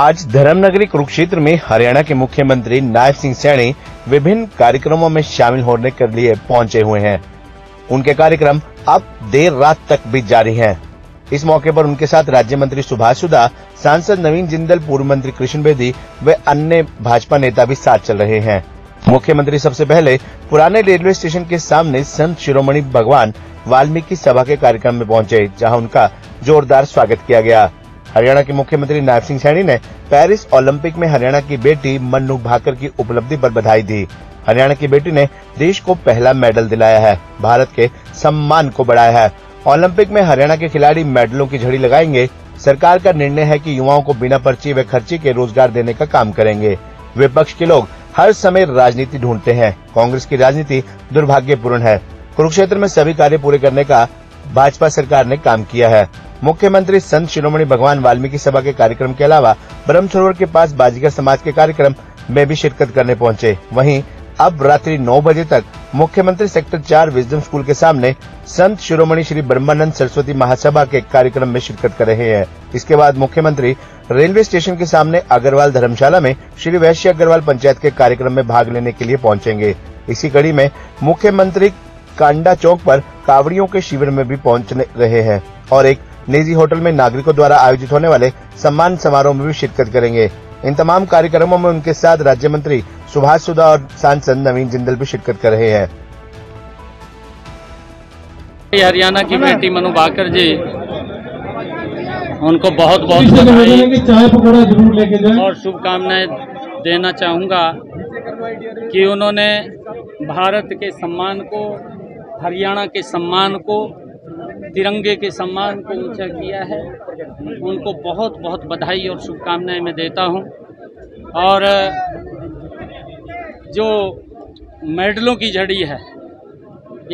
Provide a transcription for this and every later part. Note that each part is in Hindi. आज धर्मनगरी कुरुक्षेत्र में हरियाणा के मुख्यमंत्री नायब सिंह सैनी विभिन्न कार्यक्रमों में शामिल होने के लिए पहुंचे हुए हैं। उनके कार्यक्रम अब देर रात तक भी जारी हैं। इस मौके पर उनके साथ राज्य मंत्री सुभाष सुधा, सांसद नवीन जिंदल, पूर्व मंत्री कृष्ण बेदी व अन्य भाजपा नेता भी साथ चल रहे हैं। मुख्यमंत्री सबसे पहले पुराने रेलवे स्टेशन के सामने संत शिरोमणि भगवान वाल्मीकि सभा के कार्यक्रम में पहुंचे, जहां उनका जोरदार स्वागत किया गया। हरियाणा के मुख्यमंत्री नायब सिंह सैनी ने पेरिस ओलंपिक में हरियाणा की बेटी मनु भाकर की उपलब्धि पर बधाई दी। हरियाणा की बेटी ने देश को पहला मेडल दिलाया है, भारत के सम्मान को बढ़ाया है। ओलंपिक में हरियाणा के खिलाड़ी मेडलों की झड़ी लगाएंगे। सरकार का निर्णय है कि युवाओं को बिना पर्ची व खर्चे के रोजगार देने का काम करेंगे। विपक्ष के लोग हर समय राजनीति ढूंढते हैं। कांग्रेस की राजनीति दुर्भाग्यपूर्ण है। कुरुक्षेत्र में सभी कार्य पूरे करने का भाजपा सरकार ने काम किया है। मुख्यमंत्री संत शिरोमणि भगवान वाल्मीकि सभा के कार्यक्रम के अलावा ब्रह्म सरोवर के पास बाजीगर समाज के कार्यक्रम में भी शिरकत करने पहुंचे। वहीं अब रात्रि 9 बजे तक मुख्यमंत्री सेक्टर 4 विजडम स्कूल के सामने संत शिरोमणि श्री ब्रह्मानंद सरस्वती महासभा के कार्यक्रम में शिरकत कर रहे हैं। इसके बाद मुख्यमंत्री रेलवे स्टेशन के सामने अग्रवाल धर्मशाला में श्री वैश्य अग्रवाल पंचायत के कार्यक्रम में भाग लेने के लिए पहुँचेंगे। इसी कड़ी में मुख्यमंत्री कांडा चौक पर कावड़ियों के शिविर में भी पहुँच रहे हैं और एक निजी होटल में नागरिकों द्वारा आयोजित होने वाले सम्मान समारोह में भी शिरकत करेंगे। इन तमाम कार्यक्रमों में उनके साथ राज्य मंत्री सुभाष सुधा और सांसद नवीन जिंदल भी शिरकत कर रहे हैं। हरियाणा की बेटी मनु भाकर जी, उनको बहुत बहुत बधाई और शुभकामनाएं देना चाहूँगा कि उन्होंने भारत के सम्मान को, हरियाणा के सम्मान को, तिरंगे के सम्मान को ऊंचा किया है। उनको बहुत बहुत बधाई और शुभकामनाएं मैं देता हूं। और जो मेडलों की झड़ी है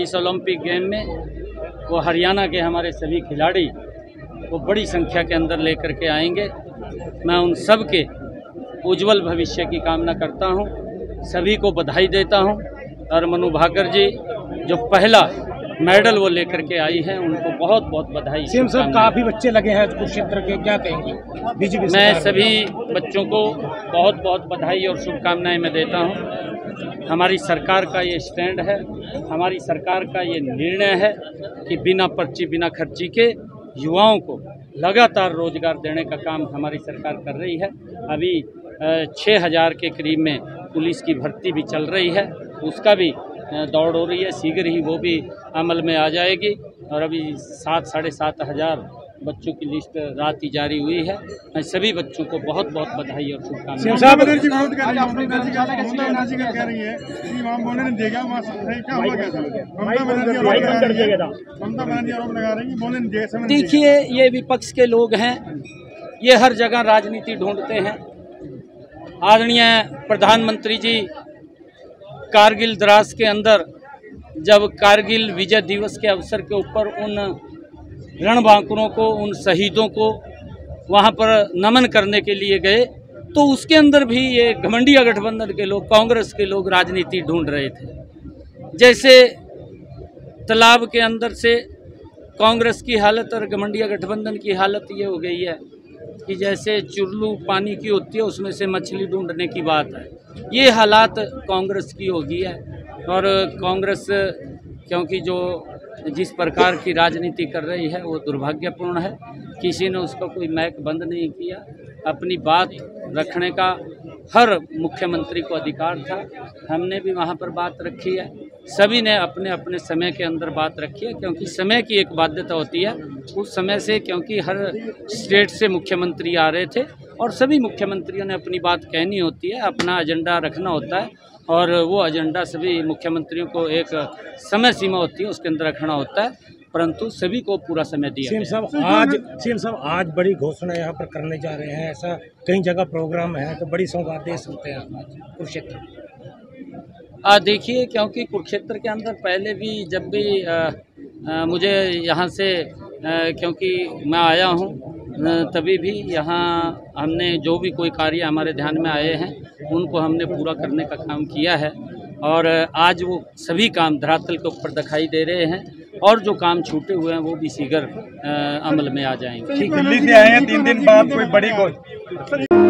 इस ओलंपिक गेम में, वो हरियाणा के हमारे सभी खिलाड़ी वो बड़ी संख्या के अंदर लेकर के आएंगे। मैं उन सब के उज्जवल भविष्य की कामना करता हूं, सभी को बधाई देता हूं। और मनु भाकर जी जो पहला मेडल वो लेकर के आई हैं, उनको बहुत बहुत बधाई। सीएम साहब, काफ़ी बच्चे लगे हैं कुरुक्षेत्र के, क्या कहेंगे? मैं सभी बच्चों को बहुत बहुत बधाई और शुभकामनाएं मैं देता हूं। हमारी सरकार का ये स्टैंड है, हमारी सरकार का ये निर्णय है कि बिना पर्ची बिना खर्ची के युवाओं को लगातार रोजगार देने का काम हमारी सरकार कर रही है। अभी 6000 के करीब में पुलिस की भर्ती भी चल रही है, उसका भी दौड़ हो रही है, शीघ्र ही वो भी अमल में आ जाएगी। और अभी 7,500 बच्चों की लिस्ट रात ही जारी हुई है। मैं सभी बच्चों को बहुत बहुत बधाई और शुभकामनाएं। देखिए, ये विपक्ष के लोग हैं, ये हर जगह राजनीति ढूंढते हैं। आदरणीय प्रधानमंत्री जी कारगिल द्रास के अंदर जब कारगिल विजय दिवस के अवसर के ऊपर उन रणबांकुरों को, उन शहीदों को वहाँ पर नमन करने के लिए गए, तो उसके अंदर भी ये घमंडिया गठबंधन के लोग, कांग्रेस के लोग राजनीति ढूंढ रहे थे। जैसे तालाब के अंदर से कांग्रेस की हालत और घमंडिया गठबंधन की हालत ये हो गई है कि जैसे चुरलू पानी की होती है उसमें से मछली ढूंढने की बात है। ये हालात कांग्रेस की हो गई है। और कांग्रेस क्योंकि जो जिस प्रकार की राजनीति कर रही है वो दुर्भाग्यपूर्ण है। किसी ने उसको कोई मैक बंद नहीं किया, अपनी बात रखने का हर मुख्यमंत्री को अधिकार था। हमने भी वहाँ पर बात रखी है, सभी ने अपने अपने समय के अंदर बात रखी है, क्योंकि समय की एक बाध्यता होती है। उस समय से क्योंकि हर स्टेट से मुख्यमंत्री आ रहे थे और सभी मुख्यमंत्रियों ने अपनी बात कहनी होती है, अपना एजेंडा रखना होता है, और वो एजेंडा सभी मुख्यमंत्रियों को एक समय सीमा होती है उसके अंदर रखना होता है, परंतु सभी को पूरा समय दिया। सीएम साहब आज बड़ी घोषणा यहाँ पर करने जा रहे हैं, ऐसा कई जगह प्रोग्राम है, तो बड़ी सौगात दे सकते हैं कुरुक्षेत्र। देखिए, क्योंकि कुरुक्षेत्र के अंदर पहले भी जब भी मुझे यहाँ से क्योंकि मैं आया हूँ तभी भी यहाँ हमने जो भी कोई कार्य हमारे ध्यान में आए हैं उनको हमने पूरा करने का काम किया है। और आज वो सभी काम धरातल के ऊपर दिखाई दे रहे हैं और जो काम छूटे हुए हैं वो भी शीघ्र अमल में आ जाएंगे। ठीक है, दिल्ली से आए हैं 3 दिन बाद कोई बड़ी